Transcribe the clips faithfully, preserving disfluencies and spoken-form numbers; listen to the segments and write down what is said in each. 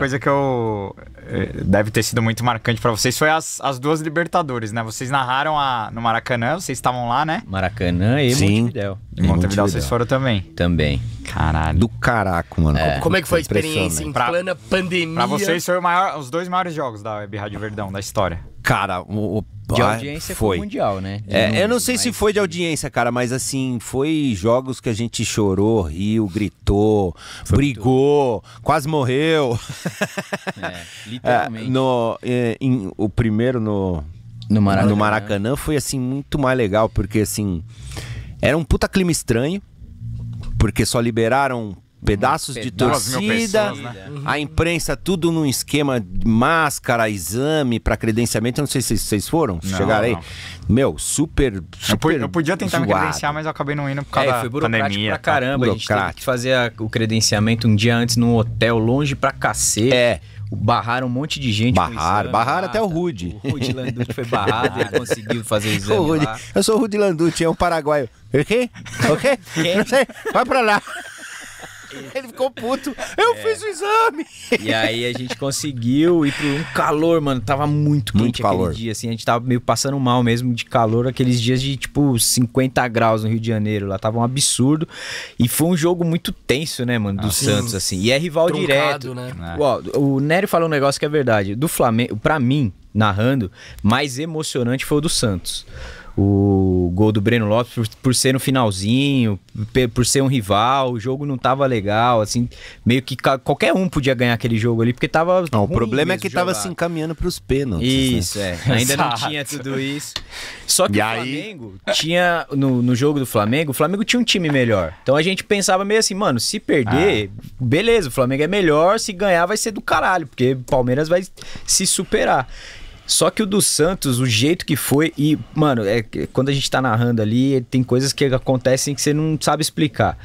coisa que eu... Deve ter sido muito marcante pra vocês foi as, as duas Libertadores, né? Vocês narraram a, no Maracanã, vocês estavam lá, né? Maracanã e sim, Montevidéu. E Montevidéu vocês foram também? Também. Caralho. Do caraco, mano. É, como é que foi a experiência em plena pandemia? Pra vocês foi o maior, os dois maiores jogos da Web Rádio Verdão, da história. Cara, o... o... de audiência foi mundial, né? É, novo, eu não sei mas... se foi de audiência, cara, mas assim, foi jogos que a gente chorou, riu, gritou, foi brigou, tudo. Quase morreu. É, literalmente. É, no, é, em, o primeiro no, no, Maracanã. no Maracanã foi assim, muito mais legal, porque assim, era um puta clima estranho, porque só liberaram... Pedaços de torcida, a imprensa tudo num esquema de máscara, exame para credenciamento. Eu não sei se vocês foram, se chegaram aí. Meu, super, super. Eu podia tentar zoado. me credenciar, mas eu acabei não indo por causa é, foi da pandemia. Pra caramba, a gente teve que fazer a, o credenciamento um dia antes num hotel longe pra cacete. É. Barraram um monte de gente. Barraram, barraram até o Rudy. O Rudy Landucci foi barrado, ele conseguiu fazer o exame. O Rudy, lá. Eu sou o Rudy Landucci, é um paraguaio. O quê? O quê? Não sei, vai pra lá. Ele ficou puto, eu é. fiz o exame. E aí a gente conseguiu ir pro um calor, mano, tava muito quente muito aquele calor. dia, assim, a gente tava meio passando mal mesmo de calor, aqueles dias de tipo cinquenta graus no Rio de Janeiro, lá tava um absurdo, e foi um jogo muito tenso, né, mano, do ah, Santos, assim, e é rival truncado, direto, né? Uau, o Nery falou um negócio que é verdade, do Flamengo, pra mim, narrando, mais emocionante foi o do Santos. O gol do Breno Lopes por, por ser no finalzinho, por ser um rival, o jogo não tava legal, assim, meio que qualquer um podia ganhar aquele jogo ali, porque tava não, o problema é que jogado. tava se assim, encaminhando pros pênaltis. Isso, né? é. Ainda Exato. não tinha tudo isso. Só que e o Flamengo aí... tinha, no, no jogo do Flamengo, o Flamengo tinha um time melhor. Então a gente pensava meio assim, mano, se perder, ah. beleza, o Flamengo é melhor, se ganhar vai ser do caralho, porque o Palmeiras vai se superar. Só que o do Santos, o jeito que foi... E, mano, é, quando a gente tá narrando ali, tem coisas que acontecem que você não sabe explicar.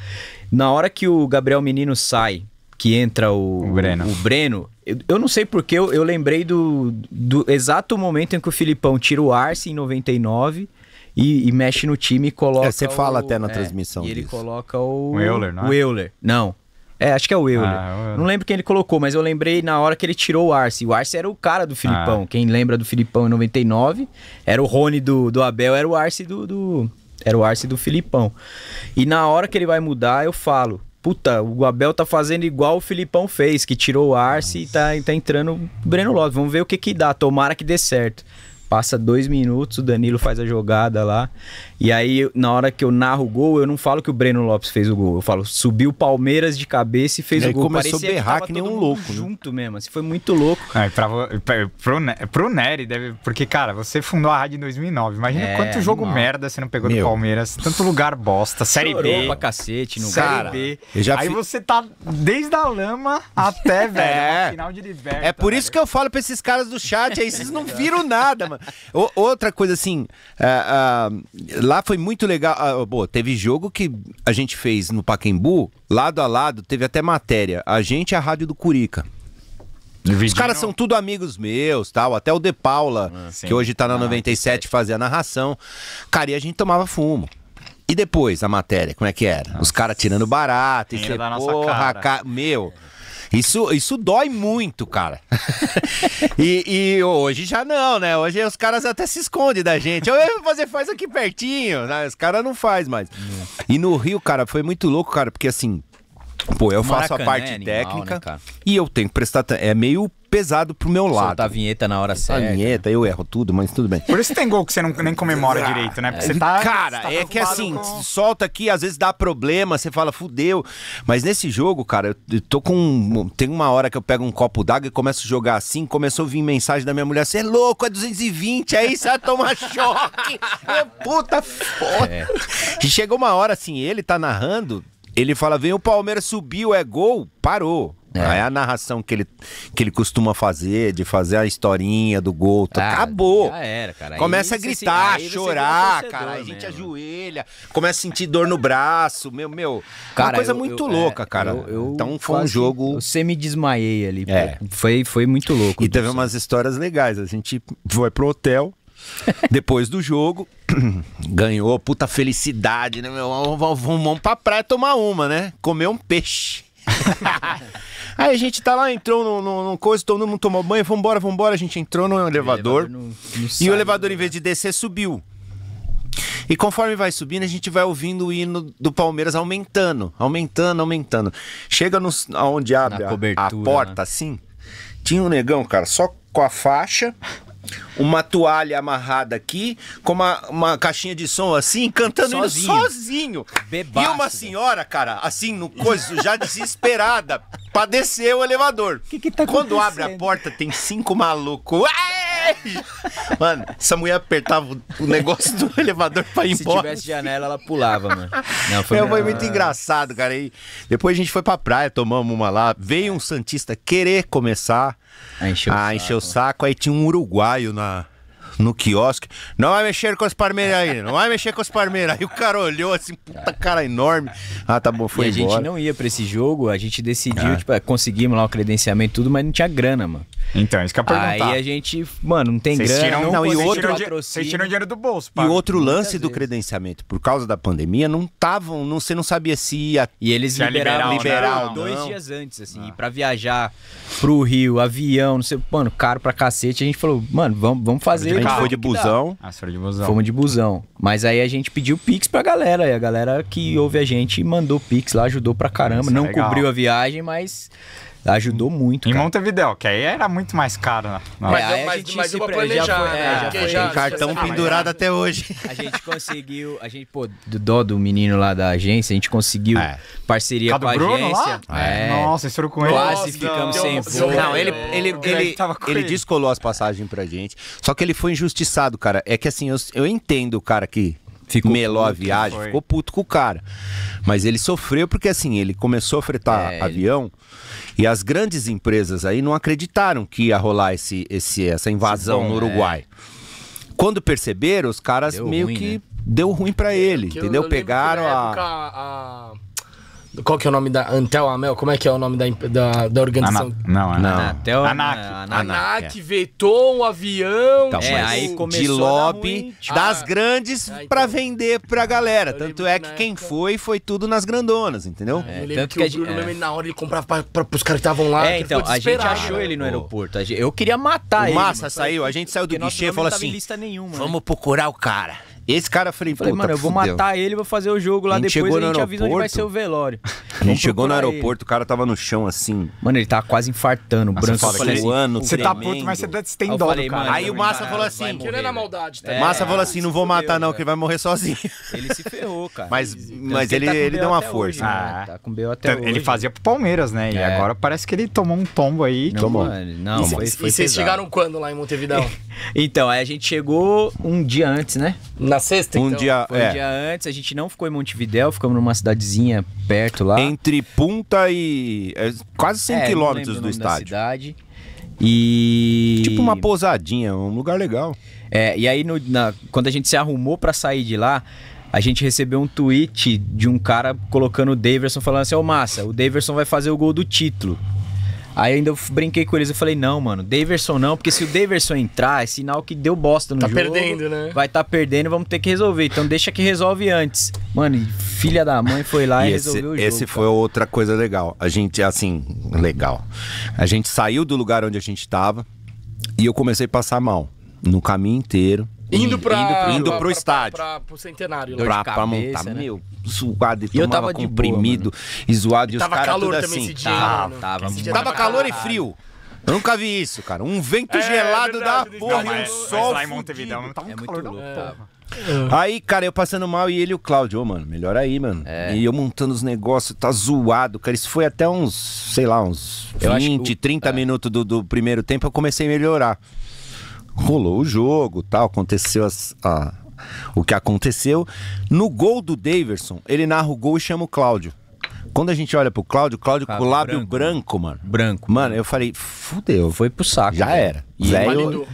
Na hora que o Gabriel Menino sai, que entra o, o Breno... O Breno eu, eu não sei porque, eu, eu lembrei do, do exato momento em que o Filipão tira o Arce em noventa e nove... E, e mexe no time e coloca... É, você fala o, até na é, transmissão e ele disso. coloca o... O Euler, não é? O Euler, não. É, acho que é o Euler. Ah, eu... Não lembro quem ele colocou, mas eu lembrei na hora que ele tirou o Arce. O Arce era o cara do Filipão. Ah. Quem lembra do Filipão em noventa e nove era o Rony do, do Abel, era o Arce do, do... Era o Arce do Filipão. E na hora que ele vai mudar, eu falo... Puta, o Abel tá fazendo igual o Filipão fez, que tirou o Arce Nossa. e tá, tá entrando o Breno Lopes. Vamos ver o que que dá. Tomara que dê certo. Passa dois minutos, o Danilo faz a jogada lá. E aí, na hora que eu narro o gol, eu não falo que o Breno Lopes fez o gol. Eu falo, subiu o Palmeiras de cabeça e fez e o gol. Ele começou Parecia a berrar que, que nem um louco. junto né? mesmo, assim, foi muito louco. É, pra, pra, pro, pro Nery, deve, porque, cara, você fundou a rádio em dois mil e nove. Imagina é, quanto jogo animal. merda você não pegou Meu. do Palmeiras. Tanto lugar bosta, Série Chorou B. pra cacete no Série cara, B. Aí fi... você tá desde a lama até, velho, é. final de liberta. É por isso velho. que eu falo pra esses caras do chat aí, vocês não viram nada, mano. O, outra coisa assim, uh, uh, lá foi muito legal. Uh, boa, teve jogo que a gente fez no Pacaembu, lado a lado, teve até matéria. A gente é a rádio do Curica. Os caras são tudo amigos meus, tal. Até o De Paula, ah, que hoje tá na ah, noventa e sete, fazia a narração. Cara, e a gente tomava fumo. E depois a matéria, como é que era? Nossa. Os caras tirando barato, e você, porra, cara. Meu. Isso, isso dói muito, cara. e, e hoje já não, né? Hoje os caras até se escondem da gente. Você faz aqui pertinho, né? Os caras não fazem mais. Hum. E no Rio, cara, foi muito louco, cara, porque assim... Pô, eu faço Maracanã, a parte é animal, técnica, né, cara? E eu tenho que prestar... É meio pesado pro meu lado. Soltar a vinheta na hora certa. A vinheta, eu erro tudo, mas tudo bem. Por isso tem gol que você não, nem comemora ah, direito, né? Porque é. você tá... Cara, você tá é que assim, com... solta aqui, às vezes dá problema, você fala, fudeu. Mas nesse jogo, cara, eu tô com... Tem uma hora que eu pego um copo d'água e começo a jogar assim, começou a vir mensagem da minha mulher, você é louco, é duzentos e vinte, aí você vai tomar choque. Meu puta foda. É. E chegou uma hora assim, ele tá narrando... Ele fala, vem o Palmeiras, subiu, é gol, parou. É. Aí a narração que ele, que ele costuma fazer, de fazer a historinha do gol, ah, acabou. Já era, cara. Começa aí a gritar, se... chorar, torcedor, cara. A gente né, ajoelha, mano. Começa a sentir dor no braço, meu, meu. Cara, uma coisa eu, muito eu, louca, é, cara. Eu, eu então foi quase, um jogo... Eu semi-desmaiei ali. É. Foi, foi muito louco. E teve umas histórias legais. A gente foi pro hotel. Depois do jogo, ganhou, puta felicidade, né, meu? Vamos pra praia tomar uma, né? Comer um peixe. Aí a gente tá lá, entrou no, no, no coisa, todo mundo tomou banho, vambora, vambora, a gente entrou no elevador, elevador no, no e sai, o elevador, né? Em vez de descer, subiu. E conforme vai subindo, a gente vai ouvindo o hino do Palmeiras aumentando, aumentando, aumentando. Chega no, onde abre a, a porta, né? Assim, tinha um negão, cara, só com a faixa, uma toalha amarrada aqui, com uma, uma caixinha de som assim, cantando sozinho. Hino, sozinho. Bebaço, e uma senhora, cara, assim, no coiso, já desesperada, pra descer o elevador. Que que tá Quando abre a porta, tem cinco malucos. Mano, essa mulher apertava o negócio do elevador pra ir embora. Se tivesse janela, ela pulava, mano. Não, foi, é, foi muito engraçado, cara. E depois a gente foi pra praia, tomamos uma lá. Veio um santista querer começar a encher o, a saco. Encher o saco. Aí tinha um uruguaio na, no quiosque. Não vai mexer com as palmeiras aí, não vai mexer com as palmeiras. Aí o cara olhou assim, puta cara enorme. Ah, tá bom, foi e embora. A gente não ia pra esse jogo, a gente decidiu, ah. tipo, conseguimos lá o credenciamento e tudo, mas não tinha grana, mano. Então, isso que eu ia perguntar. Aí a gente, mano, não tem grana. Tiram, não, e vocês outro tiram, vocês tiram dinheiro do bolso, pá. E outro lance do credenciamento, por causa da pandemia, não estavam, não, você não sabia se ia. E eles se liberaram, liberaram dois não. dias antes, assim, ah. e pra viajar pro Rio, avião, não sei, mano, caro pra cacete. A gente falou, mano, vamos, vamos fazer. A gente foi de busão. Ah, foi de busão. Fomos de busão. Mas aí a gente pediu pix pra galera, e a galera que hum. ouve a gente mandou pix lá, ajudou pra caramba. Isso não é cobriu a viagem, mas... Ajudou muito, em cara. Em Montevidéu, que aí era muito mais caro. Né? Mas, é, mas a gente mas se planejou, já foi, né? É, já foi, já, cartão já, pendurado já, até hoje. A gente conseguiu, a gente, pô, do dó do menino lá da agência, a gente conseguiu é. parceria Cado com a Bruno agência. Lá? É. Nossa, estourou com ele. Quase ficamos sem voo. Não, ele, ele, ele, ele, ele descolou as passagens pra gente. Só que ele foi injustiçado, cara. É que assim, eu, eu entendo o cara que... Ficou melou puto, a viagem, ficou puto com o cara. Mas ele sofreu porque assim, ele começou a fretar é, avião ele... e as grandes empresas aí não acreditaram que ia rolar esse, esse, essa invasão Sim, no Uruguai. É. Quando perceberam, os caras deu meio ruim, que né? deu ruim pra ele, eu, entendeu? Eu Pegaram eu a... a... Qual que é o nome da... Antel Amel? Como é que é o nome da, da, da organização? Ana, não, Ana, não. Anatel, Anac. Anac, Anac é. vetou um avião... Então, é, aí começou de lobby ruim, tipo, das ah, grandes ah, então. pra vender pra galera. Tanto é que quem época... foi, foi tudo nas grandonas, entendeu? É, eu tanto que, que a gente, o Bruno, é. na hora, ele comprava pra, pra, pros caras que estavam lá. É, então, a gente achou ele no aeroporto. Eu queria matar o ele. O Massa saiu, a gente saiu do guichê e falou assim... Lista nenhuma, vamos né? procurar o cara. Esse cara, eu falei, falei mano, eu vou fudeu. matar ele, vou fazer o jogo lá, a depois a gente avisa onde vai ser o velório. A gente chegou no aeroporto, ele. o cara tava no chão assim. Mano, ele tava quase infartando, o branco falando. Você tá puto, mas você tem dó, cara. Mano, aí o Massa falou assim... Querendo a maldade. Tá? É, Massa falou assim, não vou matar fudeu, não, que ele vai morrer sozinho. Ele se ferrou, cara. Mas, então, mas ele, ele, tá ele deu uma força. Hoje, ah, tá com B O até hoje. Ele fazia pro Palmeiras, né? E agora parece que ele tomou um tombo aí. Tomou. Não, foi E vocês chegaram quando lá em Montevidéu? Então, aí a gente chegou um dia antes, né? Na sexta, então. Um dia, foi é. um dia antes, a gente não ficou em Montevidéu, ficamos numa cidadezinha perto lá. Entre Punta e... É, quase cem é, quilômetros do estádio. Cidade. E... Tipo uma pousadinha, um lugar legal. É, e aí no, na, quando a gente se arrumou pra sair de lá, a gente recebeu um tweet de um cara colocando o Daverson, falando assim, ô, Massa, o Daverson vai fazer o gol do título. Aí ainda eu brinquei com eles, eu falei, não, mano, Daverson não, porque se o Daverson entrar, é sinal que deu bosta no tá jogo. Tá perdendo, né? Vai tá perdendo, vamos ter que resolver. Então deixa que resolve antes. Mano, filha da mãe foi lá e, e esse, resolveu o jogo. Esse foi cara. outra coisa legal. A gente, assim, legal. A gente saiu do lugar onde a gente tava e eu comecei a passar mal no caminho inteiro. Indo para indo, pra, indo pra, pro pra, estádio. Para o centenário. Pra, cabeça, pra montar, né? Meu, suado e, e tomava eu tava comprimido boa, e zoado. E, e os caras tudo assim. Esse dia, tava, né? tava, esse dia tava calor e frio. Eu nunca vi isso, cara. Um vento é, gelado é verdade, da porra e um sol lá em Montevidéu não tava um é calor da porra. Aí, cara, eu passando mal e ele e o Claudio, oh, mano, melhor aí, mano. É. E eu montando os negócios, tá zoado, cara. Isso foi até uns, sei lá, uns vinte, trinta minutos do primeiro tempo, eu comecei a melhorar. Rolou o jogo, tal, aconteceu as, a, o que aconteceu. No gol do Daverson, ele narra o gol e chama o Claudio. Quando a gente olha pro Claudio, Claudio com o lábio branco, branco, mano. Branco. Mano, eu falei, fudeu. Foi pro saco. Já né? era. E Zé, eu...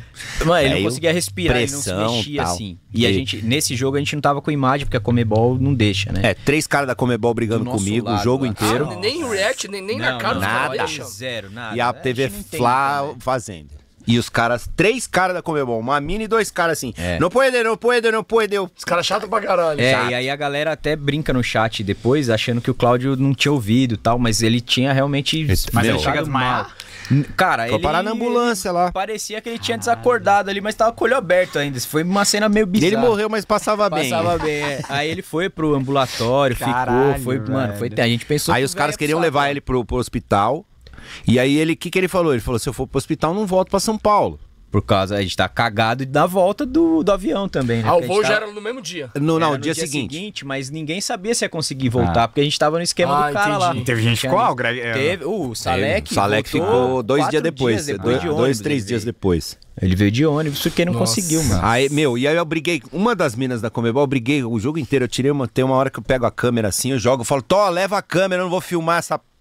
Mano, ele não conseguia respirar, pressão, ele não se mexia tal. assim. E, e a gente, nesse jogo, a gente não tava com imagem, porque a CONMEBOL não deixa, né? É, três caras da CONMEBOL brigando comigo lado, o jogo inteiro. Ah, nem react, nem, nem não, na cara. Nada. Zero, nada. E a T V Flá fazendo. E os caras, três caras da CONMEBOL, uma mina e dois caras assim. É. Não pode, não pode, não pode. Os caras chatos pra caralho. É, chato. E aí a galera até brinca no chat depois, achando que o Claudio não tinha ouvido e tal, mas ele tinha realmente... Mas ele chega mal. Cara, foi ele... parar na ambulância lá. Parecia que ele tinha desacordado ali, mas tava com o olho aberto ainda. Foi uma cena meio bizarra. Ele morreu, mas passava bem. Passava bem, é. Aí ele foi pro ambulatório, caralho, ficou, foi... Velho. Mano, foi... A gente pensou... Aí os caras queriam levar cara. ele pro, pro hospital... E aí ele, o que que ele falou? Ele falou, se eu for pro hospital, não volto pra São Paulo. Por causa, a gente tá cagado da volta do, do avião também, né? Ah, o voo já era no mesmo dia. No, não, no dia, dia seguinte. seguinte. Mas ninguém sabia se ia conseguir voltar, ah. porque a gente tava no esquema ah, do cara entendi. lá. E teve gente qual? Teve, uh, o Salek. O Salek ficou dois dias depois. Dias depois ah. de ônibus, dois, três dias depois. Ele veio de ônibus, porque não Nossa. conseguiu, mano. Aí, meu, e aí eu briguei, uma das minas da CONMEBOL, eu briguei o jogo inteiro. Eu tirei uma, tem uma hora que eu pego a câmera assim, eu jogo, eu falo, Tó, leva a câmera, eu não vou filmar essa porra.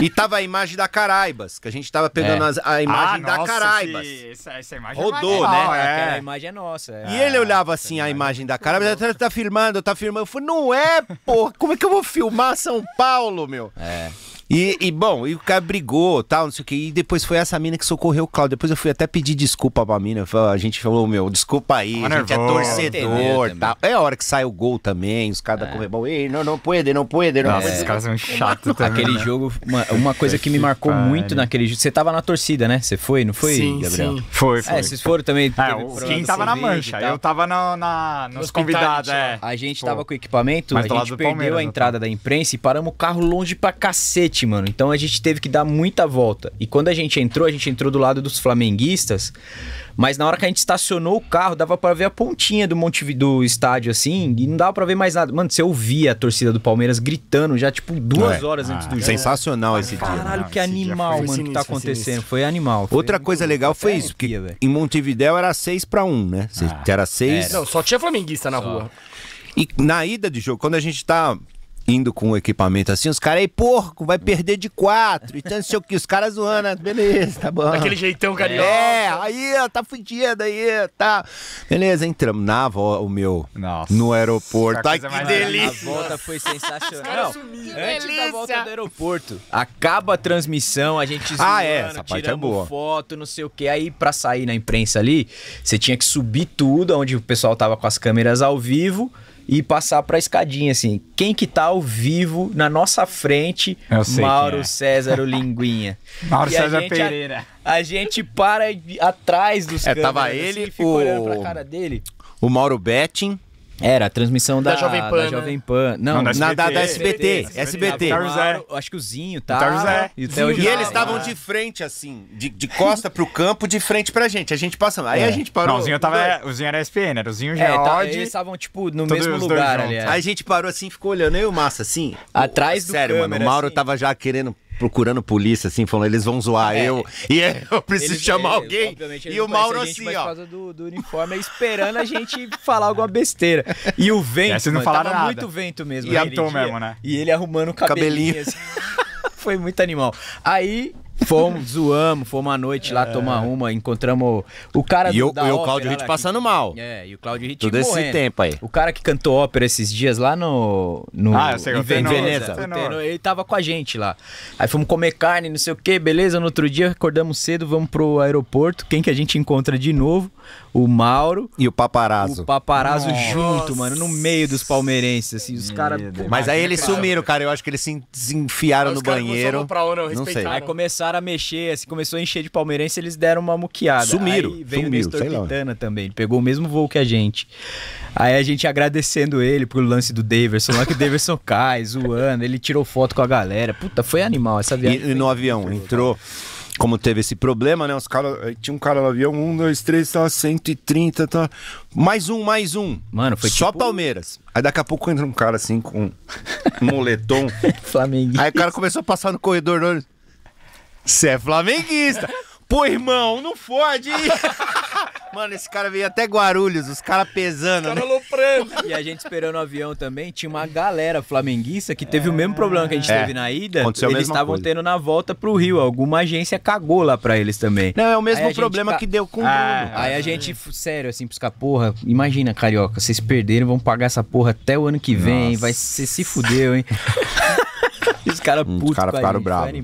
E tava a imagem da Caraibas, que a gente tava pegando é. a, a imagem ah, da nossa, Caraibas. Que... Essa, essa imagem rodou, é né? É. Aquela imagem é nossa. É. E ele olhava assim, essa a imagem é da Caraibas, tá, tá filmando, tá filmando. Eu falei, não é, porra, como é que eu vou filmar São Paulo, meu? É. E, e bom, e o cara brigou, tal, não sei o que. E depois foi essa mina que socorreu o Claudio. Depois eu fui até pedir desculpa pra mina. A gente falou, meu, desculpa aí, a gente é torcedor, tal. É a hora que sai o gol também, os caras da CONMEBOL, ei, não, não pode, não pode, não. Nossa, esses caras são chatos também. Aquele jogo, uma, uma coisa que me marcou muito naquele jogo. Você tava na torcida, né? Você foi, não foi, sim, Gabriel? Sim, foi, foi. É, vocês foram também. É, quem tava na mancha, eu tava no, na, nos, nos convidados, é. A gente tava com equipamento, a gente perdeu a entrada da imprensa e paramos o carro longe pra cacete, mano. Então a gente teve que dar muita volta. E quando a gente entrou, a gente entrou do lado dos flamenguistas, mas na hora que a gente estacionou o carro, dava pra ver a pontinha do Montevidéu, do estádio, assim, e não dava pra ver mais nada. Mano, você ouvia a torcida do Palmeiras gritando já, tipo, duas é. horas ah, antes do jogo. Sensacional esse dia. Caralho, que animal, mano, sinistro, que tá acontecendo. Foi animal. Foi Outra coisa bom. legal foi isso, que em Montevidéu era seis pra um, né? Ah, era seis... Não, só tinha flamenguista na só. rua. E na ida de jogo, quando a gente tá... indo com o equipamento assim, os caras aí, porco, vai perder de quatro. Então, não sei o que, os caras zoando, beleza, tá bom. Aquele jeitão carioca. É, aí, ó, tá fudido aí, tá. Beleza, entramos na avó, o meu, Nossa, no aeroporto. Ai, que delícia. A volta foi sensacional. Não, antes da volta do aeroporto, acaba a transmissão, a gente zoando, ah, é, essa parte é boa. Foto, não sei o que. Aí, pra sair na imprensa ali, você tinha que subir tudo, onde o pessoal tava com as câmeras ao vivo, e passar pra escadinha, assim. Quem que tá ao vivo, na nossa frente? Mauro é. César, o Linguinha. Mauro e César gente, Pereira. A, a gente para atrás dos é, câmeras. Tava ele, assim, ficou o... olhando pra cara dele. O Mauro Betting. Era a transmissão da, da Jovem Pan. Da né? Jovem Pan. Não, não, da S B T. Na, da, da S B T. S B T. S B T. Mauro, acho que o Zinho tá. E, Zinho. e eles estavam de frente, assim, de, de costa pro campo, de frente pra gente. A gente passava. Aí é. a gente parou. Não, o Zinho, tava, o Zinho era S P N, era o Zinho já. É, tá, eles estavam, tipo, no mesmo lugar ali. Aí a gente parou assim, ficou olhando. Eu e o Massa, assim. Atrás do Sério, câmera, mano. O Mauro assim. tava já querendo. procurando polícia, assim, falando, eles vão zoar é. eu, e eu preciso eles, chamar alguém, e o Mauro gente, assim, ó. Por causa do, do uniforme, esperando a gente falar alguma besteira. E o vento, é, vocês não falaram nada. muito vento mesmo. E né, ator mesmo, né? E ele arrumando o cabelinho. cabelinho. Assim. Foi muito animal. Aí... Fomos, zoamos, fomos à noite lá é. tomar uma, encontramos o cara e do, o, da E ópera, o Claudio Ritt passando que, mal. É, e o Claudio Ritt Todo morrendo. esse tempo aí. O cara que cantou ópera esses dias lá no... no ah, eu sei, em Veneza. Veneza. Veneza. Ele tava com a gente lá. Aí fomos comer carne, não sei o que, beleza. No outro dia, acordamos cedo, vamos pro aeroporto. Quem que a gente encontra de novo? O Mauro. E o Paparazzo. O Paparazzo Nossa. junto, mano, no meio dos palmeirenses, assim, os caras... Mas aí eles sumiram, cara. Eu acho que eles se enfiaram no banheiro. Pra ou não, não sei. Aí começaram a mexer, assim, começou a encher de palmeirense, eles deram uma muqueada. Sumiram, Aí veio sumiram, o Mister Pitana também, ele pegou o mesmo voo que a gente. Aí a gente agradecendo ele pelo lance do Daverson, lá que o Daverson cai, zoando, ele tirou foto com a galera. Puta, foi animal essa viagem. E foi... no avião, entrou... Como teve esse problema, né? Os caras. Tinha um cara no avião, um, dois, três, tá, cento e trinta, tá. Mais um, mais um. Mano, foi Só tipo... Palmeiras. Aí daqui a pouco entra um cara assim com um moletom. Flamenguista. Aí o cara começou a passar no corredor. No... Você é flamenguista. Pô, irmão, não fode. Mano, esse cara veio até Guarulhos, os caras pesando. Os caras aloprando. Né? E a gente esperando o avião também, tinha uma galera flamenguista que teve é... o mesmo problema que a gente é. teve na ida. Aconteceu eles estavam tendo na volta pro Rio. Alguma agência cagou lá pra eles também. Não, é o mesmo problema ca... que deu com o Bruno. Ah, aí a gente, sério, assim, pros caras, porra, imagina, carioca, vocês perderam, vão pagar essa porra até o ano que vem, Nossa. vai, você se fudeu, hein? Os caras putos, cara, ficaram bravos.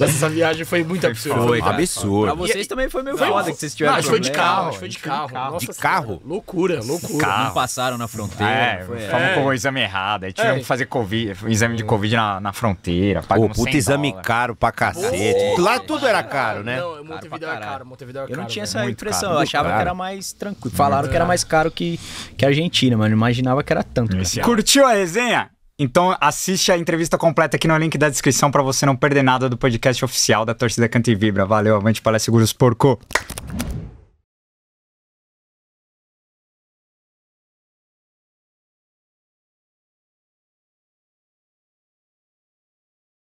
Essa viagem foi muito absurda. Foi, foi absurdo. Pra vocês e, também foi meio não, foda que vocês tiveram. Acho que foi de carro, acho que foi de carro. De carro? Nossa, de carro? Loucura, loucura. Carro. Não passaram na fronteira. É, foi, é. Com o exame errado. Aí tivemos é. que fazer COVID, exame de Covid na, na fronteira. Pô, puta exame dólar. Caro pra cacete. Pô, lá tudo era caro, né? Não, Montevidéu era caro, Montevidéu era caro. Eu não tinha essa impressão, eu achava que era mais tranquilo. Falaram que era mais caro que a Argentina, mano. Imaginava que era tanto. Curtiu a resenha? Então assiste a entrevista completa aqui no link da descrição pra você não perder nada do podcast oficial da Torcida Canta e Vibra. Valeu, avante, palestra, seguros, porco!